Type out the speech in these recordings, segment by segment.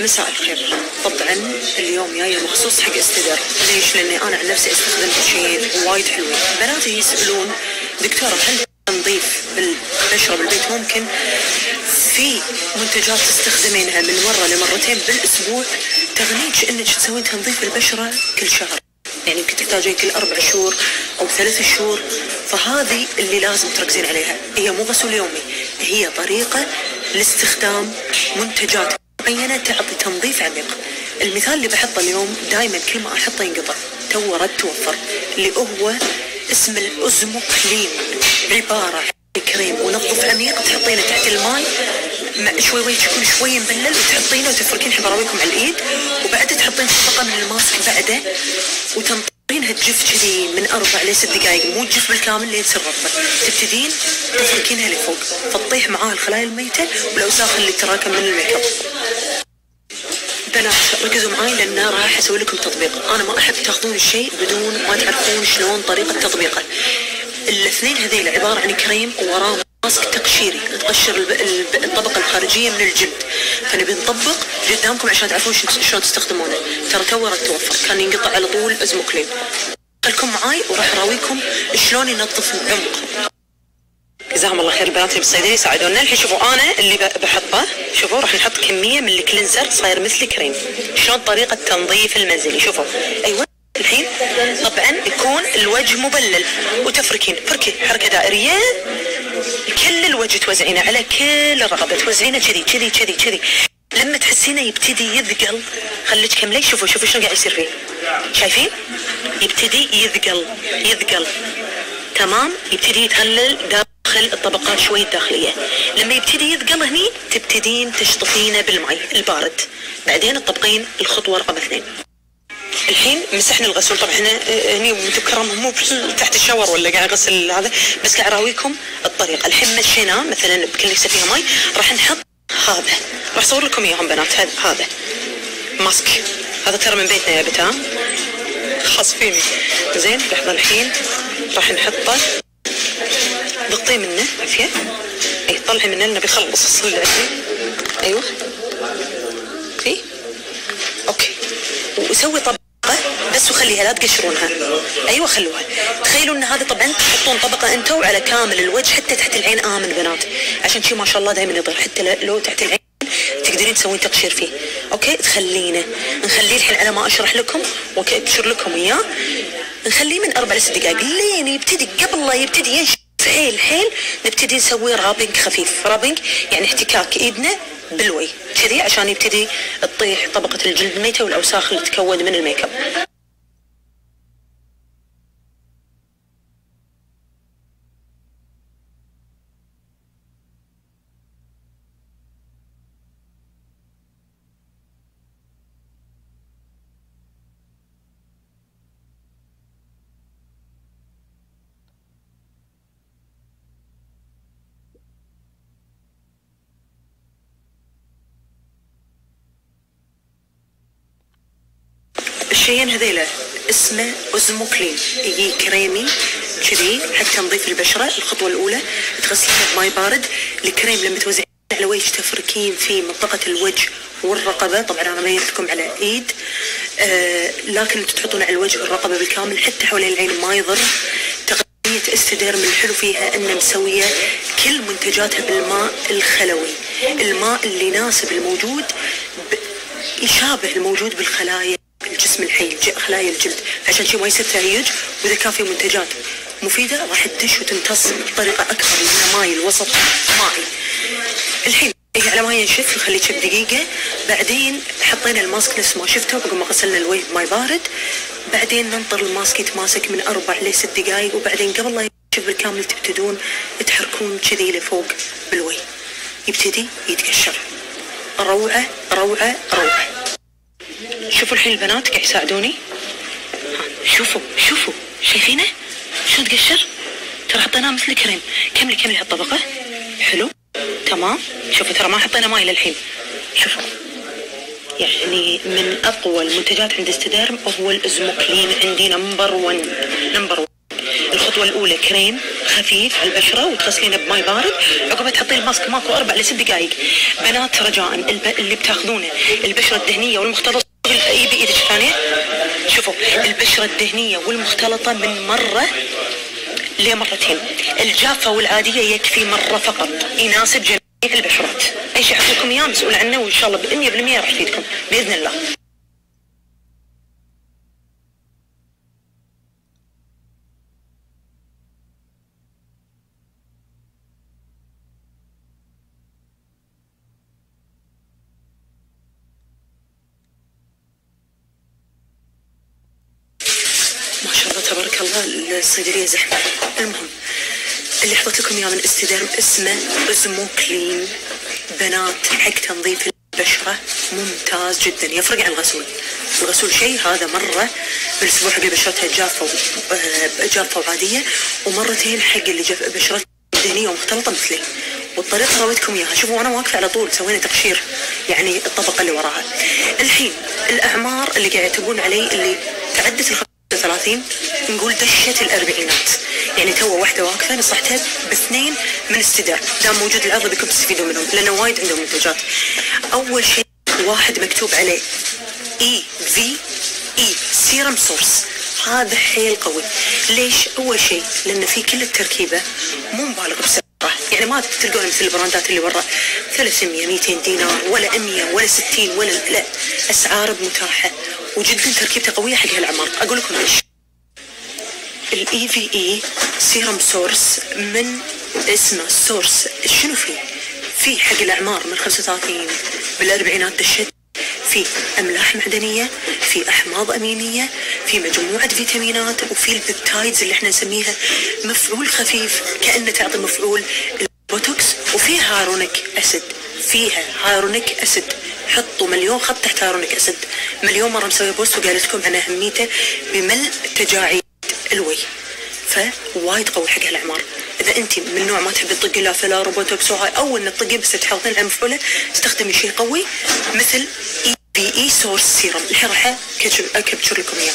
مساء الخير. طبعا اليوم جايه مخصوص حق استدر. ليش؟ لاني انا عن نفسي استخدم شيء وايد حلوين. بناتي يسالون دكتوره هل نظيف بالبشره بالبيت ممكن؟ في منتجات تستخدمينها من مره لمرتين بالاسبوع تغنيك انك تسوين تنظيف البشره كل شهر، يعني يمكن تحتاجين كل 4 شهور او 3 شهور. فهذه اللي لازم تركزين عليها، هي مو غسول يومي، هي طريقه لاستخدام منتجات معينه تعطي تنظيف عميق. المثال اللي بحطه اليوم دائما كل ما احطه ينقطع، تو رد توفر، اللي هو اسم الأوزموكلين، عباره عن كريم ونظف عميق تحطينه تحت الماي شوي يكون شوي مبلل وتحطينه وتفركين حبراويكم على الايد، وبعدها تحطين طبقه من الماسك بعده وتنطرينها تجف كذي من 4 ل 6 دقائق، مو تجف بالكامل لين تصير رطبه، تبتدين تفركينها لفوق فتطيح معاها الخلايا الميته والاوساخ اللي تراكم من الميك اب. بنات ركزوا معاي لان راح اسوي لكم تطبيق، انا ما احب تاخذون الشيء بدون ما تعرفون شلون طريقه تطبيقه. الاثنين هذيل عباره عن كريم وراه ماسك تقشيري تقشر الطبقه الخارجيه من الجلد، فنبي نطبق قدامكم عشان تعرفون شلون تستخدمونه. ترى تو رد توفر، كان ينقطع على طول أوزموكلين. خلكم معاي وراح اراويكم شلون ينظف بعمق. جزاهم الله خير بناتي بالصيدليه ساعدونا. الحين شوفوا انا اللي بحطه، شوفوا راح نحط كميه من الكلينزر صاير مثل كريم، شلون طريقه التنظيف المنزلي. شوفوا ايوه الحين طبعا يكون الوجه مبلل وتفركين فركي حركه دائريه كل الوجه، توزعينه على كل الرقبه، توزعينه كذي كذي كذي كذي. لما تحسينه يبتدي يثقل خليك كملي. شوفوا شلون قاعد يصير فيه، شايفين يبتدي يثقل تمام، يبتدي يتخلل داخل الطبقات شوي الداخليه. لما يبتدي يثقل هني تبتدين تشطفينه بالماء البارد، بعدين تطبقين الخطوه رقم 2. الحين مسحنا الغسول، طبعا احنا هني متكرم مو تحت الشاور ولا قاعد اغسل هذا، بس قاعد اراويكم الطريقه. الحين مشيناه مثلا بكل كيسه فيها ماي، راح نحط هذا، راح اصور لكم اياهم بنات. هذا ماسك، هذا ترى من بيتنا يا بتام خاص فيني. زين لحظه الحين راح نحطه، ضغطي منه عافيه، اي طلعي منه لانه بيخلص الصلة عندي. ايوه اي اوكي، وسوي طبقه بس وخليها لا تقشرونها. ايوه خلوها. تخيلوا ان هذا طبعا تحطون طبقه انتو على كامل الوجه حتى تحت العين، امن بنات عشان شي ما شاء الله دائما يضر، حتى لو تحت العين تقدرين تسوين تقشير فيه. اوكي تخلينه نخليه الحين على ما اشرح لكم واكشر لكم اياه، نخليه من 4 ل 6 دقائق لين يبتدي، قبل لا يبتدي ينشف حيل نبتدي نسوي رابنج خفيف. رابنج يعني احتكاك ايدنا بالوي كذي عشان يبتدي تطيح طبقه الجلد الميته والاوساخ اللي تكون من الميك اب. الشيئين هذيله اسمه أوزموكلين، يجي كريمي كذي حق تنظيف البشره. الخطوه الاولى تغسلينه بماي بارد. الكريم لما توزعينه على وجه تفركين في منطقه الوجه والرقبه، طبعا انا بينت لكم على ايد، لكن انتم تحطونه على الوجه والرقبه بالكامل حتى حوالين العين ما يضر. تقنيه استديرم الحلو فيها انه مسويه كل منتجاتها بالماء الخلوي، الماء اللي يناسب الموجود يشابه الموجود بالخلايا الجسم الحي، خلايا الجلد، عشان شي ما يصير تهيج. واذا كان في منتجات مفيده راح تدش وتمتص بطريقه اكثر من ماي الوسط مائي. الحين على ما ينشف نخليه كم دقيقه، بعدين حطينا الماسك نفس ما شفتوا قبل ما غسلنا الوجه بماي بارد، بعدين ننطر الماسك يتماسك من 4 ل 6 دقائق، وبعدين قبل لا ينشف بالكامل تبتدون تحركون كذي لفوق بالوجه يبتدي يتقشر. روعه روعه روعه. شوفوا الحين البنات قاعد يساعدوني، شوفوا شايفينه شلون تقشر؟ ترى حطيناه مثل كريم. كملي هالطبقه حلو تمام. شوفوا ترى ما حطينا ماي للحين. شوفوا يعني من اقوى المنتجات عند استديرم هو الأوزموكلين، عندي نمبر 1. الخطوه الخطوه الاولى كريم خفيف على البشره وتغسلينه بماء بارد، عقبها تحطين الماسك ماكو 4 إلى 6 دقائق. بنات رجاء اللي بتاخذونه البشره الدهنيه والمختلط بايدك ثانيه، شوفوا البشره الدهنيه والمختلطه من مره لمرتين، الجافه والعاديه يكفي مره فقط، يناسب جميع البشرات. اي شيء احط لكم اياه مسؤول عنه وان شاء الله ب 100% راح يفيدكم باذن الله. تبارك الله الصيدليه زحمه. المهم اللي حطيت لكم اياه من استدرم اسمه اوزموكلين بنات، حق تنظيف البشره ممتاز جدا، يفرق عن الغسول. الغسول شيء، هذا مره بالاسبوع حق بشرتها جافه وعاديه، ومرتين حق اللي بشرتها دهنيه ومختلطه مثلي. والطريقه رويتكم اياها، شوفوا انا واقفه على طول سوينا تقشير يعني الطبقه اللي وراها. الحين الاعمار اللي قاعد يتوبون علي اللي تعدت ال 30 نقول دشت الاربعينات، يعني تو واحده واقفه نصحتها باثنين من استدار، دام موجود العرض بكم تستفيدوا منهم لانه وايد عندهم منتجات. اول شيء واحد مكتوب عليه EVE سيرم سورس، هذا حيل قوي. ليش؟ اول شيء لان في كل التركيبه مو مبالغ بسعره، يعني ما تلقون مثل البراندات اللي برا 300 200 دينار ولا 100 ولا 60 ولا لا، اسعار متاحه وجدا تركيبته قويه حق هالاعمار. اقول لكم ليش. EVE سيرم سورس من اسمه سورس، شنو فيه؟ فيه حق الاعمار من 35 بالاربعينات دشت، في املاح معدنيه، في احماض امينيه، في مجموعه فيتامينات، وفي البيبتايدز اللي احنا نسميها مفعول خفيف كانه تعطي مفعول البوتوكس، وفي هايلورونيك اسيد، فيها هايلورونيك اسيد. حطوا مليون خط تحت هايلورونيك اسيد، مليون مره مسويه بوست وقالت لكم عن اهميته بملء تجاعيد الوجه، فوايد قوي حق هالاعمار. اذا انت من نوع ما تحبي تطقي لا فيلر وبوتوكس وهاي، او ان تطقي بس تحافظين على مفعوله، تستخدمي شيء قوي مثل EVE سورس سيرم. الحين راح اكبتشر لكم اياه.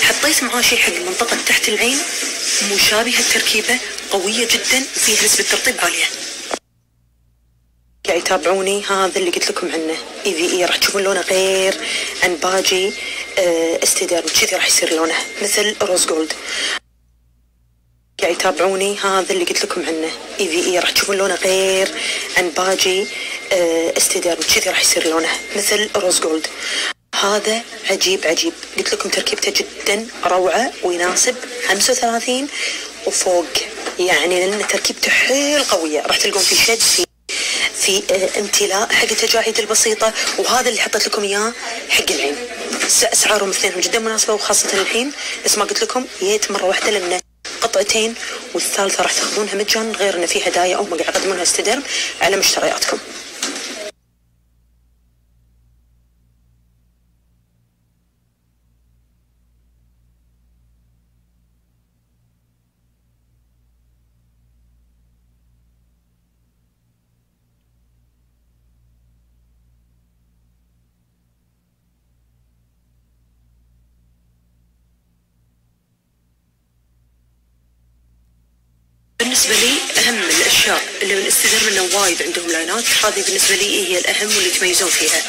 حطيت معاه شيء حق المنطقه تحت العين مشابهه التركيبه، قويه جدا وفيها نسبه ترطيب عاليه. قاعد يتابعوني، هذا اللي قلت لكم عنه EVE، راح تشوفون لونه غير عن باجي استدرم، كذي راح يصير لونه مثل روز جولد. قاعد يتابعوني، هذا اللي قلت لكم عنه EVE، راح تشوفون لونه غير عن باجي استدرم، كذي راح يصير لونه مثل روز جولد. هذا عجيب عجيب، قلت لكم تركيبته جدا روعه ويناسب 35 وفوق، يعني لان تركيبته حيل قويه. راح تلقون في شد في امتلاء حق التجاعيد البسيطه، وهذا اللي حطيت لكم اياه حق العين. اسعارهم الاثنين جدا مناسبه، وخاصه الحين بس ما قلت لكم جيت مره واحده لانه قطعتين، والثالثه راح تاخذونها مجانا، غير ان في هدايا هم قاعد يقدمونها استدرم على مشترياتكم. بالنسبة لي أهم الأشياء اللي من استدرم إنه وايد عندهم لاينات، هذه بالنسبة لي هي الأهم واللي يتميزون فيها.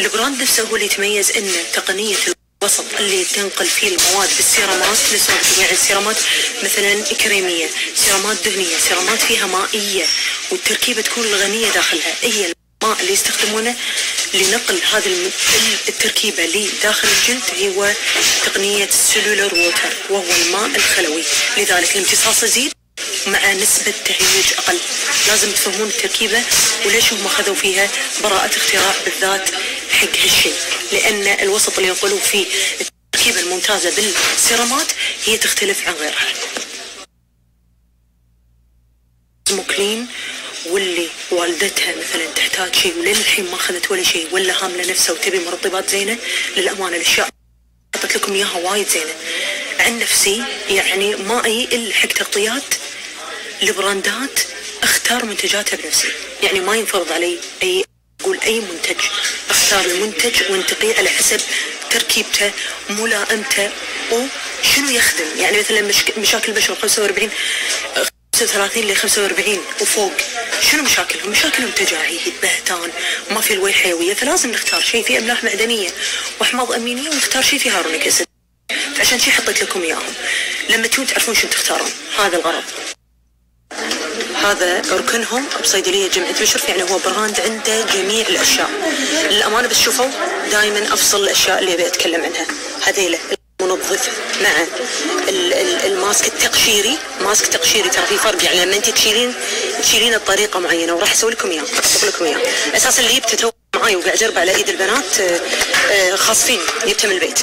البراند نفسه هو اللي يتميز إن تقنية الوسط اللي تنقل فيه المواد بالسيرامات، نسبة جميع السيرامات مثلا كريمية، سيرامات دهنية، سيرامات فيها مائية، والتركيبة تكون الغنية داخلها، هي الماء اللي يستخدمونه لنقل هذا التركيبة لداخل الجلد هو تقنية السلولر ووتر، وهو الماء الخلوي، لذلك الامتصاص يزيد مع نسبة تهيج أقل. لازم تفهمون التركيبة وليش هم أخذوا فيها براءة اختراع بالذات حق هالشيء، لأن الوسط اللي ينقلوا فيه التركيبة الممتازة بالسيرامات هي تختلف عن غيرها. اوزموكلين واللي والدتها مثلا تحتاج شيء وللحين ما أخذت ولا شيء، ولا هاملة نفسها وتبي مرطبات زينة، للأمانة الأشياء حطت لكم إياها وايد زينة. عن نفسي يعني ما أي إلا حق تغطيات البراندات اختار منتجاتها بنفسي، يعني ما ينفرض علي اي تقول اي منتج، اختار المنتج وانت بيع على حسب تركيبته، ملائمته، وشنو يخدم. يعني مثلا مشاكل البشره 35 ل 45 وفوق، شنو مشاكلهم؟ مشاكلهم تجاعيد، بهتان، ما في الوي حيويه، فلازم نختار شيء فيه املاح معدنيه واحماض امينيه، ونختار شيء فيه هيالورونيك اسيد. فعشان شي حطيت لكم اياهم. لما تجون تعرفون شنو تختارون، هذا الغرض. هذا ركنهم بصيدليه جمعيه مشرف، يعني هو براند عنده جميع الاشياء. للامانه بس شوفوا دائما افصل الاشياء اللي ابي اتكلم عنها، هذيله منظف مع الماسك التقشيري. ماسك تقشيري ترى في فرق، يعني لما انت تشيلين بطريقه معينه، وراح اسوي لكم اياه، احط لكم اياه. اساسا اللي جبته تو معاي وقاعد اجربه على ايد البنات، خاص فيني، جبته من البيت.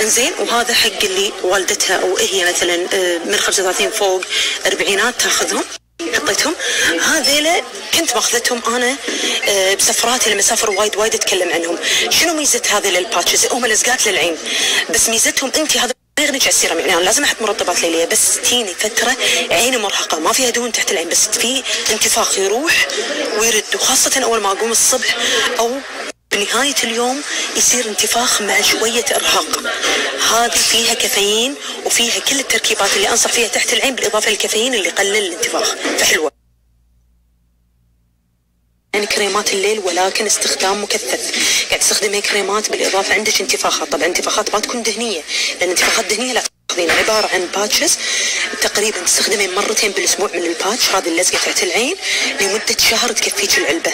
انزين، وهذا حق اللي والدتها او هي مثلا من 35 فوق، اربعينات، تاخذهم. حطيتهم هذيلا كنت ماخذتهم انا بسفراتي لما اسافر وايد اتكلم عنهم. شنو ميزه هذيلا الباتشز؟ هم لزقات للعين، بس ميزتهم انت هذا ما يغنيك على السيرم. يعني انا لازم احط مرطبات ليليه، بس تجيني فتره عيني مرهقه، ما فيها دهون تحت العين، بس في انتفاخ يروح ويرد، وخاصه اول ما اقوم الصبح او بنهايه اليوم يصير انتفاخ مع شويه ارهاق. هذه فيها كافيين وفيها كل التركيبات اللي انصح فيها تحت العين، بالاضافه للكافيين اللي يقلل الانتفاخ، فحلوه. يعني كريمات الليل ولكن استخدام مكثف، قاعد تستخدمي كريمات بالاضافه عندك انتفاخات، طبعا انتفاخات ما تكون دهنيه، لان انتفاخات دهنيه لا تاخذين، عباره عن باتشز تقريبا تستخدمين مرتين بالاسبوع من الباتش هذه اللزقه تحت العين لمده شهر تكفيك العلبه.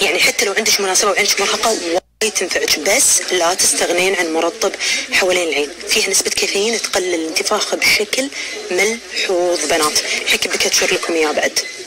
يعني حتى لو عندك مناسبه وعينك مرهقه وايد تنفعك، بس لا تستغنين عن مرطب حوالين العين، فيها نسبه كافيين تقلل الانتفاخ بشكل ملحوظ. بنات، حكي بكتشر لكم اياه بعد.